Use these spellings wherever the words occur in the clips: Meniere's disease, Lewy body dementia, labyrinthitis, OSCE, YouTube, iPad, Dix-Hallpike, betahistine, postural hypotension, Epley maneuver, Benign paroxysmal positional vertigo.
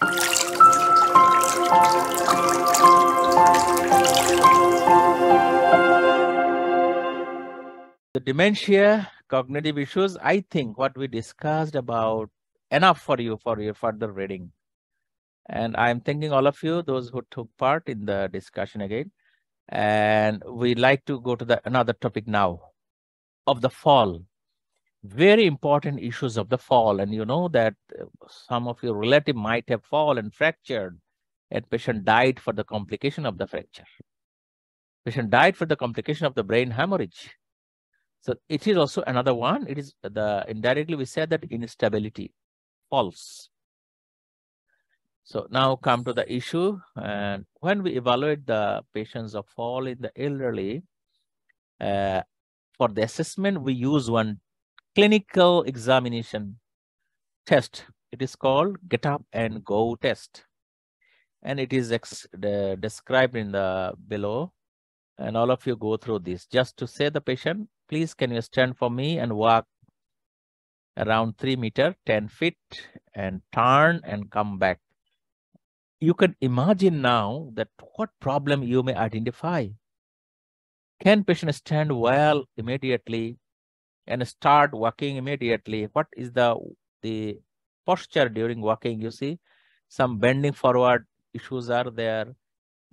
The dementia, cognitive issues, I think what we discussed about enough for you for your further reading. And I'm thanking all of you, those who took part in the discussion again. And we'd like to go to the another topic now of the fall. Very important issues of the fall. And you know that some of your relative might have fallen, fractured, and patient died for the complication of the fracture. Patient died for the complication of the brain hemorrhage. So it is also another one. It is the indirectly we said that instability, falls. So now come to the issue. And when we evaluate the patients of fall in the elderly, for the assessment, we use one clinical examination test. It is called Get Up and Go test. And it is described in the below. And all of you go through this. Just to say the patient, please can you stand for me and walk around 3 meters, 10 feet and turn and come back. You can imagine now that what problem you may identify. Can patient stand well immediately and start walking immediately? What is the posture during walking? You see some bending forward issues are there.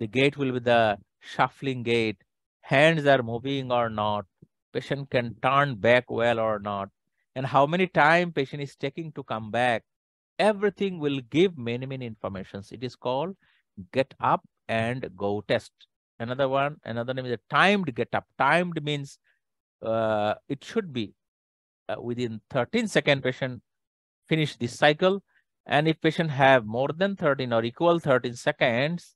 The gait will be the shuffling gait. Hands are moving or not. Patient can turn back well or not, and how many time patient is taking to come back. Everything will give many informations. It is called Get Up and Go test. Another one, another name is a timed get up. Timed means it should be within 13 seconds patient finish this cycle. And if patient have more than 13 or equal 13 seconds,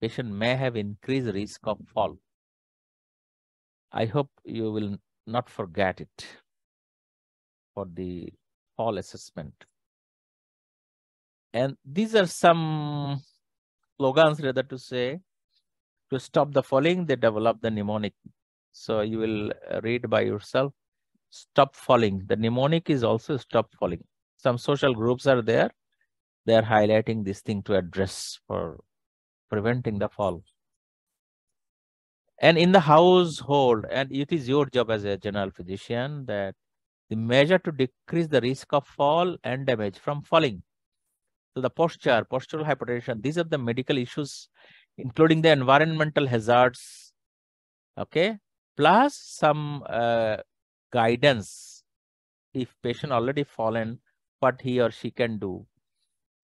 patient may have increased risk of fall. I hope you will not forget it for the fall assessment. And these are some slogans, rather to say, to stop the falling, they develop the mnemonic. So you will read by yourself, stop falling. The mnemonic is also stop falling. Some social groups are there. They are highlighting this thing to address for preventing the fall. And in the household, and it is your job as a general physician that the measure to decrease the risk of fall and damage from falling. So the posture, postural hypertension, these are the medical issues, including the environmental hazards, okay, plus some guidance. If patient already fallen, what he or she can do.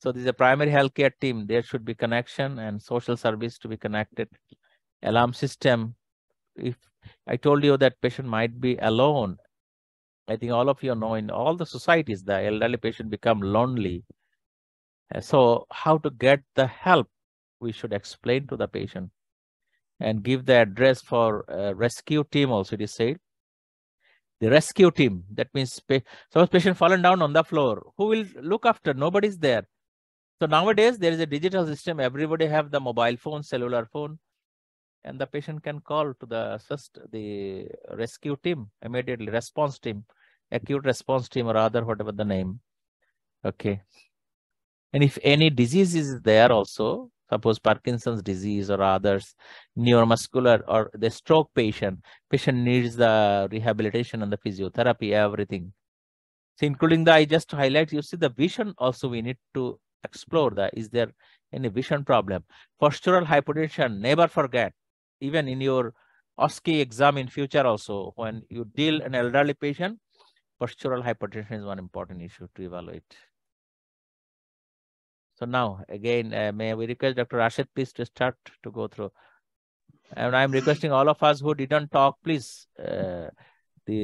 So this is a primary healthcare team. There should be connection and social service to be connected. Alarm system. If I told you that patient might be alone, I think all of you know in all the societies, the elderly patient become lonely. So how to get the help, we should explain to the patient and give the address for rescue team also, it is said. The rescue team, that means suppose patient fallen down on the floor, who will look after? Nobody's there. So nowadays there is a digital system. Everybody have the mobile phone, cellular phone. And the patient can call to the rescue team, immediately response team, acute response team or other, whatever the name. Okay. And if any disease is there also, suppose Parkinson's disease or others, neuromuscular or the stroke patient, patient needs the rehabilitation and the physiotherapy, everything. So including the, I just highlight, you see the vision also we need to explore that. Is there any vision problem? Postural hypertension, never forget. Even in your OSCE exam in future also, when you deal an elderly patient, postural hypertension is one important issue to evaluate. So now, again, may we request Dr. Rashid, please, to start to go through. And I'm requesting all of us who didn't talk, please, the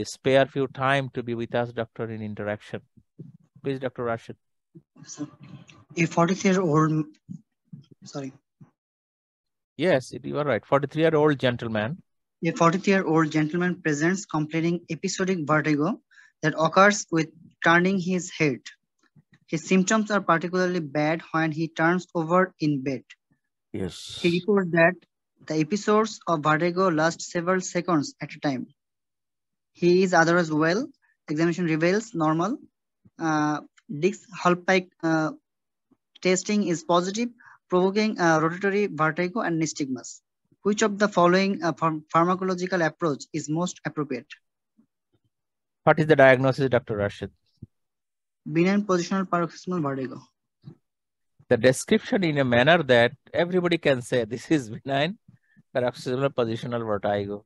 spare few time to be with us, doctor, in interaction. Please, Dr. Rashid. A 43-year-old, sorry. Yes, you are right. 43-year-old gentleman. A 43-year-old gentleman presents complaining episodic vertigo that occurs with turning his head. His symptoms are particularly bad when he turns over in bed. Yes. He reports that the episodes of vertigo last several seconds at a time. He is otherwise well. Examination reveals normal Dix-Hallpike testing is positive, provoking rotatory vertigo and nystagmus. Which of the following pharmacological approach is most appropriate? What is the diagnosis, Dr. Rashid? Benign positional paroxysmal vertigo. The description in a manner that everybody can say this is benign paroxysmal positional vertigo.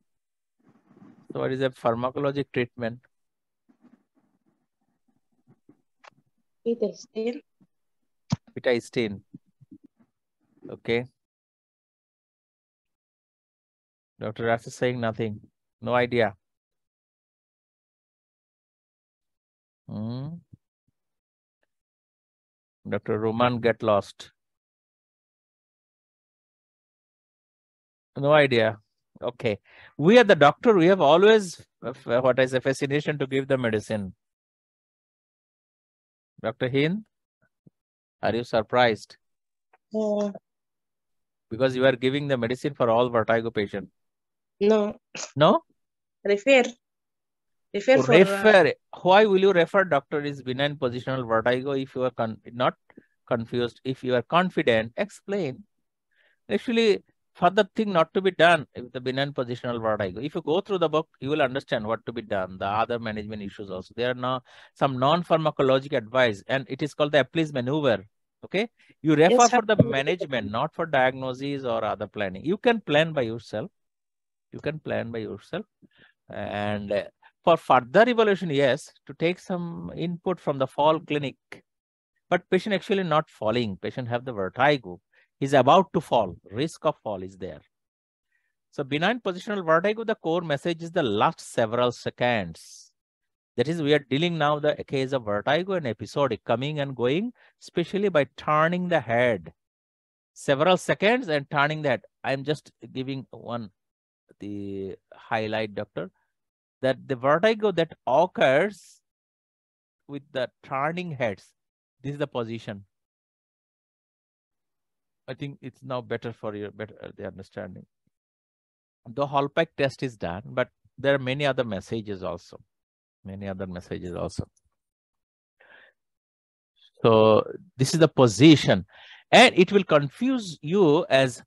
So what is a pharmacologic treatment? Pitahistine. Okay. Dr. Rashid is saying nothing. No idea. Dr. Roman, get lost. No idea. Okay. We are the doctor. We have always, what is a fascination to give the medicine. Dr. Hind, are you surprised? No. Because you are giving the medicine for all vertigo patients. No. No? Refer. Refer. Oh, for, refer. Why will you refer, doctor, is benign positional vertigo if you are not confused? If you are confident, explain. Actually, further thing not to be done with the benign positional vertigo. If you go through the book, you will understand what to be done. The other management issues also. There are now some non-pharmacologic advice, and it is called the Epley maneuver. Okay, you refer for the management, not for diagnoses or other planning. You can plan by yourself. You can plan by yourself, and for further evaluation, yes, to take some input from the fall clinic. But patient actually not falling. Patient have the vertigo. Is about to fall. Risk of fall is there. So benign positional vertigo, the core message is the last several seconds. That is, we are dealing now the case of vertigo and episodic coming and going, especially by turning the head. Several seconds and turning the head. I'm just giving one, the highlight, doctor, that the vertigo that occurs with the turning heads, this is the position. I think it's now better for your the understanding. The Hallpike test is done, but there are many other messages also. Many other messages also. So this is the position, and it will confuse you as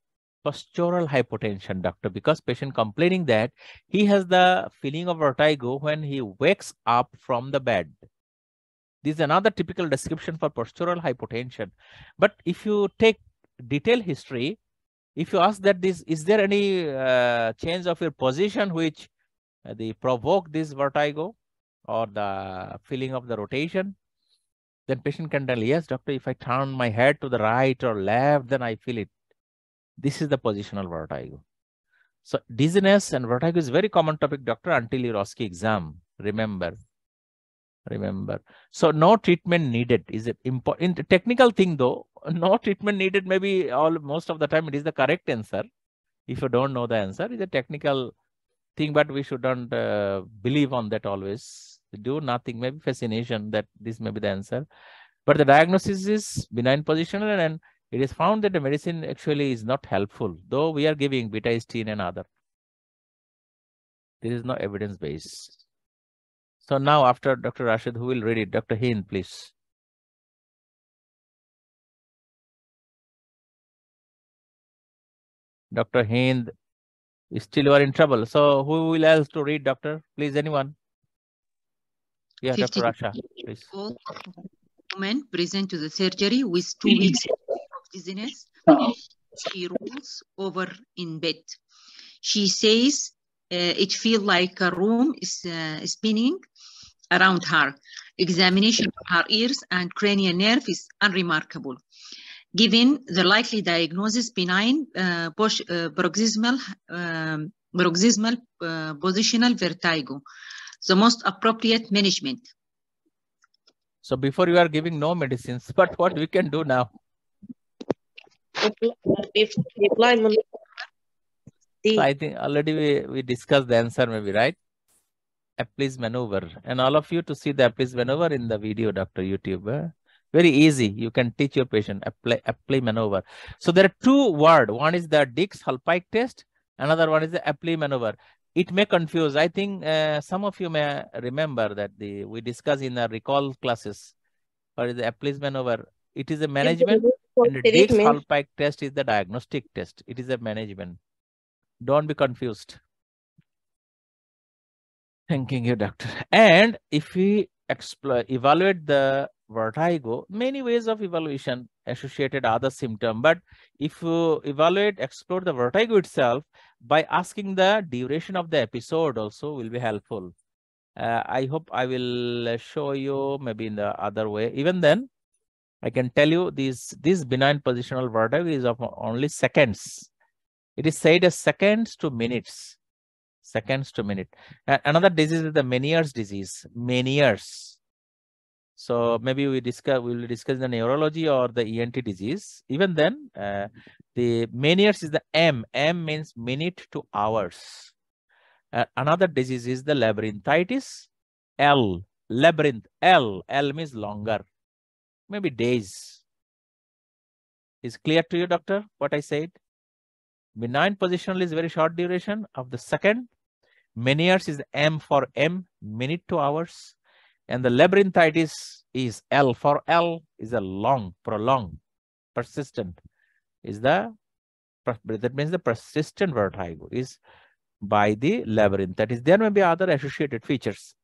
postural hypotension, doctor, because patient complaining that he has the feeling of vertigo when he wakes up from the bed. This is another typical description for postural hypotension. But if you take detailed history, if you ask that this is there any change of your position which they provoke this vertigo or the feeling of the rotation, then patient can tell, yes, doctor, if I turn my head to the right or left, then I feel it. This is the positional vertigo. So dizziness and vertigo is very common topic, doctor, until your OSCE exam. Remember. So no treatment needed. Is it important? In technical thing though, no treatment needed. Maybe most of the time it is the correct answer. If you don't know the answer, it's a technical thing, but we shouldn't believe on that always. Do nothing. Maybe fascination that this may be the answer. But the diagnosis is benign positional, and it is found that the medicine actually is not helpful, though we are giving betahistine and other. There is no evidence base. So now after Dr. Rashid, who will read it? Dr. Hind, please. Dr. Hind, you still are in trouble. So who will else to read, doctor? Please, anyone? Yeah, Dr. Rasha, please. Woman present to the surgery with 2 weeks of dizziness. She rolls over in bed. She says, it feels like a room is spinning around her. Examination of her ears and cranial nerve is unremarkable. Given the likely diagnosis benign paroxysmal positional vertigo, the most appropriate management. So before you are giving no medicines, but what we can do now? So I think already we discussed the answer, maybe, right? Epley's maneuver. And all of you to see the Epley's maneuver in the video, Dr. YouTube. Very easy. You can teach your patient Epley maneuver. So there are two words. One is the Dix-Hallpike test. Another one is the Epley maneuver. It may confuse. I think some of you may remember that we discussed in the recall classes. Or the Epley's maneuver. It is a management, and the Dix-Hallpike test is the diagnostic test. It is a management. Don't be confused. Thanking you, doctor. And if we evaluate the vertigo, many ways of evaluation associated other symptom. But if you explore the vertigo itself by asking the duration of the episode also will be helpful. I hope I will show you maybe in the other way. Even then, I can tell you this benign positional vertigo is of only seconds. It is said as seconds to minutes. Seconds to minute. Another disease is the Meniere's disease. Meniere's. So maybe we will discuss the neurology or the ENT disease. Even then, the Meniere's is the M. M means minute to hours. Another disease is the labyrinthitis. L. Labyrinth. L. L means longer. Maybe days. Is clear to you, doctor, what I said? Benign positional is very short duration of the second. Meniere's is M for M, minute to hours. And the labyrinthitis is L for L, is a long, prolonged, persistent. That means the persistent vertigo is by the labyrinthitis. There may be other associated features.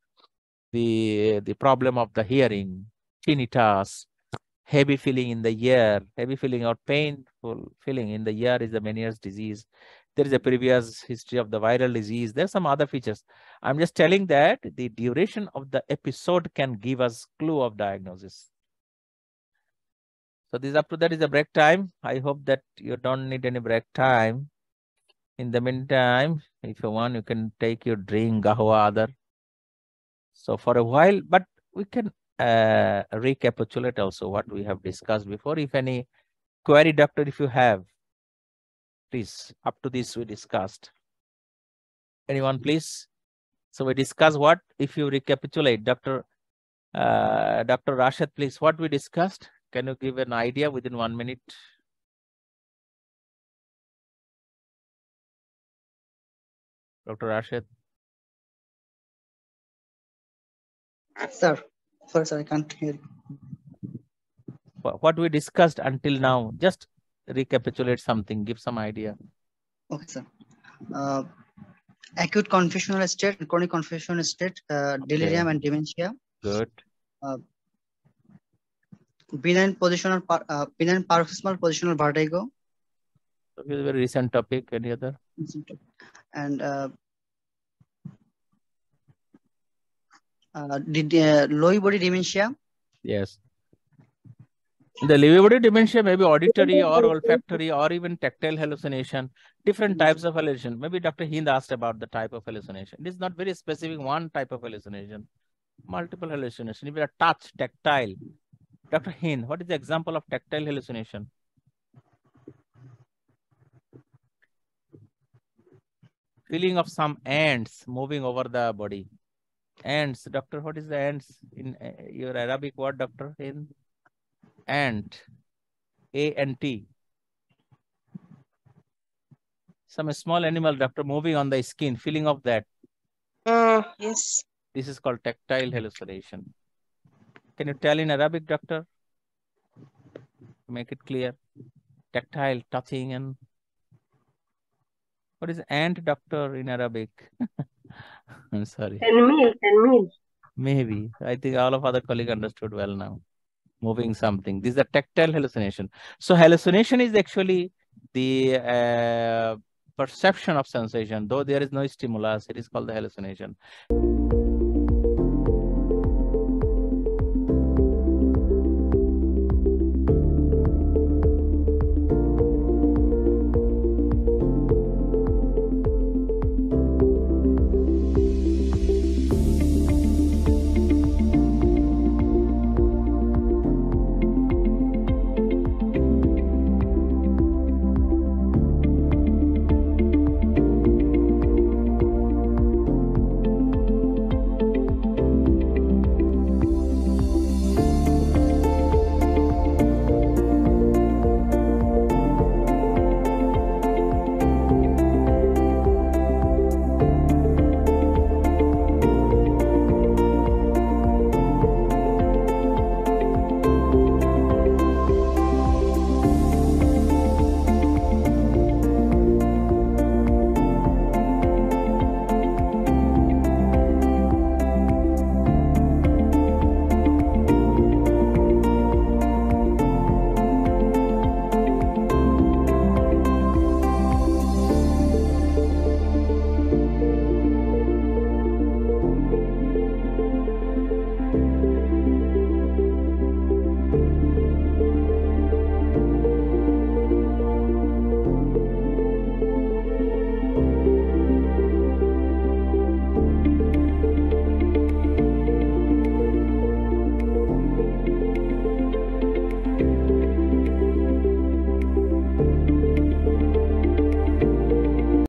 The problem of the hearing, tinnitus, heavy feeling in the ear, heavy feeling or painful feeling in the ear is the Meniere's disease. There is a previous history of the viral disease. There are some other features. I'm just telling that the duration of the episode can give us clue of diagnosis. So this up to that is a break time. I hope that you don't need any break time. In the meantime, if you want, you can take your drink, kahwa, other. So for a while, but we can recapitulate also what we have discussed before. If any query, doctor, if you have, please, up to this we discussed. Anyone, please? So we discussed what? If you recapitulate, Dr. Rashid, please, what we discussed? Can you give an idea within 1 minute? Dr. Rashid. Sir. First, I can't hear. What we discussed until now, just recapitulate something, give some idea. Okay, sir. Acute confusional state, chronic confusional state, delirium and dementia. Good. Benign paroxysmal positional vertigo. Okay, very recent topic. Any other? And Lewy body dementia. Yes. The Lewy body dementia may be auditory or olfactory or even tactile hallucination. Different types of hallucination. Maybe Dr. Hind asked about the type of hallucination. It is not very specific one type of hallucination. Multiple hallucination. If you are touch, tactile. Dr. Hind, what is the example of tactile hallucination? Feeling of some ants moving over the body. Ants, doctor, what is the ants in your Arabic word, doctor? In ant, A-N-T. Some small animal, doctor, moving on the skin, feeling of that. Yes. This is called tactile hallucination. Can you tell in Arabic, doctor? Make it clear. Tactile, touching and... What is ant, doctor, in Arabic? I'm sorry. Tanmeel. Maybe. I think all of other colleagues understood well now. Moving something. This is a tactile hallucination. So hallucination is actually the perception of sensation. Though there is no stimulus, it is called the hallucination.